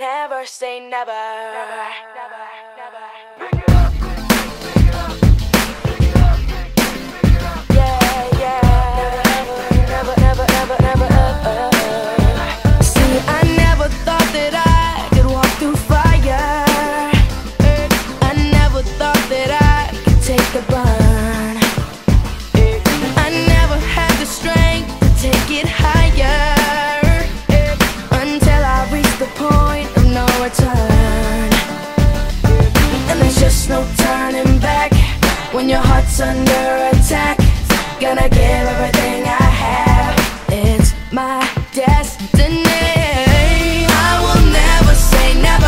Never say never. Never, never, never. Pick it up, pick it up, pick it up, pick it up. Yeah, yeah. Never, never, never, never, never. See, I never thought that I could walk through fire. I never thought that I could take the burn. I never had the strength to take it higher. No turning back when your heart's under attack. Gonna give everything I have. It's my destiny. I will never say never.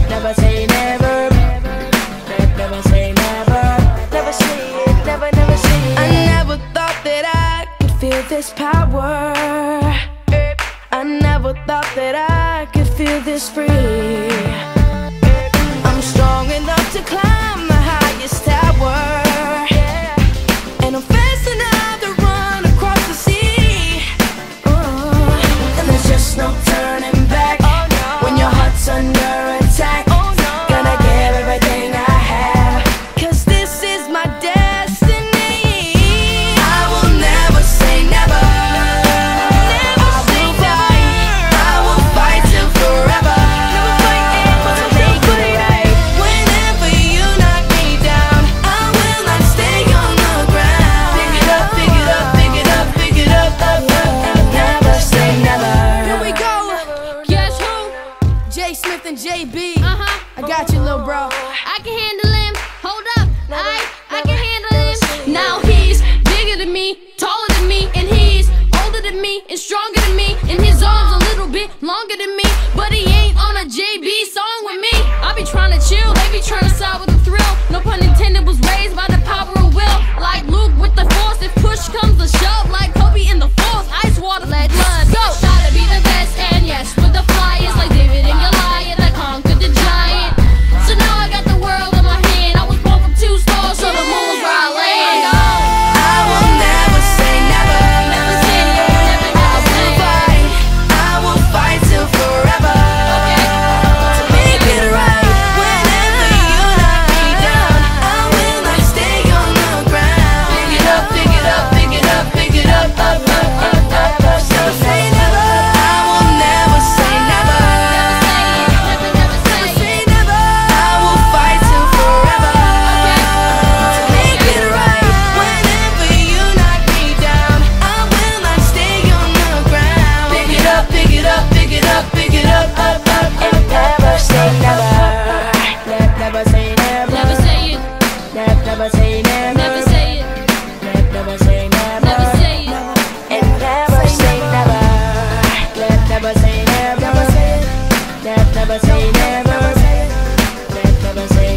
Never say never. Never say never. Never say it. Never, never say it. I never thought that I could feel this power. I never thought that I could feel this free. I'm strong enough to climb the highest tower, and I'm fast enough to run across the sea. And there's just no turning back. Oh, no. When your heart's under attack. JB, I got you, little bro. I can handle him. Hold up, I can handle him. Now he's bigger than me, taller than me, and he's older than me and stronger than me. And his arms a little bit longer than me, but he ain't on a JB song with me. I be trying to chill, they be trying to side with a thrill. No pun intended, was raised by the power of will. Like Luke with the force, if push comes to shove, like Kobe in the force, ice water, let blood go. Try to be the best, and yes, with the flyers like David and Goliath. Never say never. Never say never. Never say never.